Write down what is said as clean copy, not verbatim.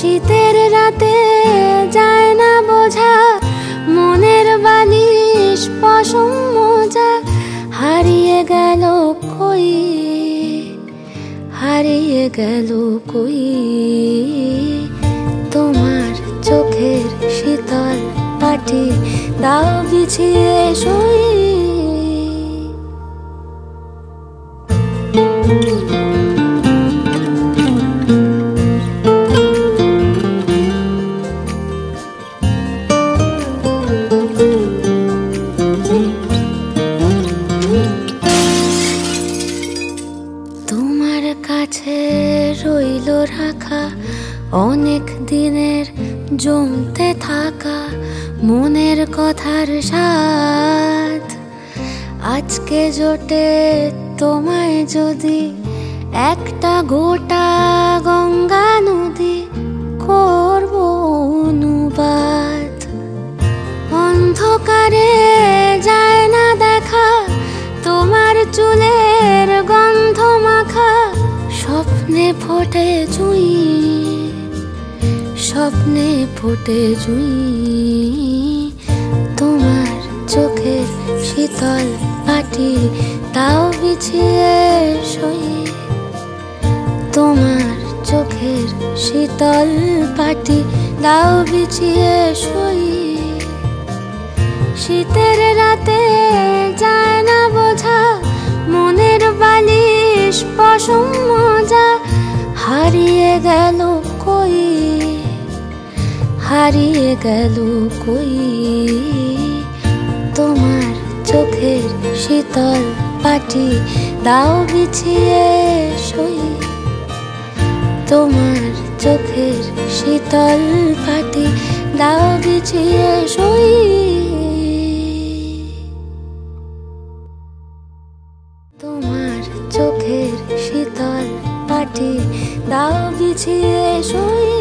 शीतेर राते जाए ना बोझा मोनेर बालिश पशम मोजा हारिए गेलो कोई हारिए गेलो कोई तोमार चोखेर शीतल पाटी दाओ बिछिए शुई रोइलो राखा अनेक दिनेर जमते थाका मोनेर कथार साथ आजके जोटे तोमाय जोदी एकटा गोटा गंगा नदी करबो अनुवाद अंधकारे जाए ना देखा तोमार चुलेर गंध माखा स्वप्ने फोटे जुई तोमार चोखेर शीतल पाटी दाओ बिछिए शुई तोमार चोखेर शीतल पाटी दाओ बिछिए शुई शीतेर राते जाए ना बोझा मोनेर बालिश पशम मोजा हारिए गेलो कोई तोमार चोखेर शीतल पाटी दाओ बिछिए शुई तोमार चोखेर शीतल पाटी दाओ बिछिए शुई तोमार चोखेर शीतल पाटी दाओ बिछिए शुई।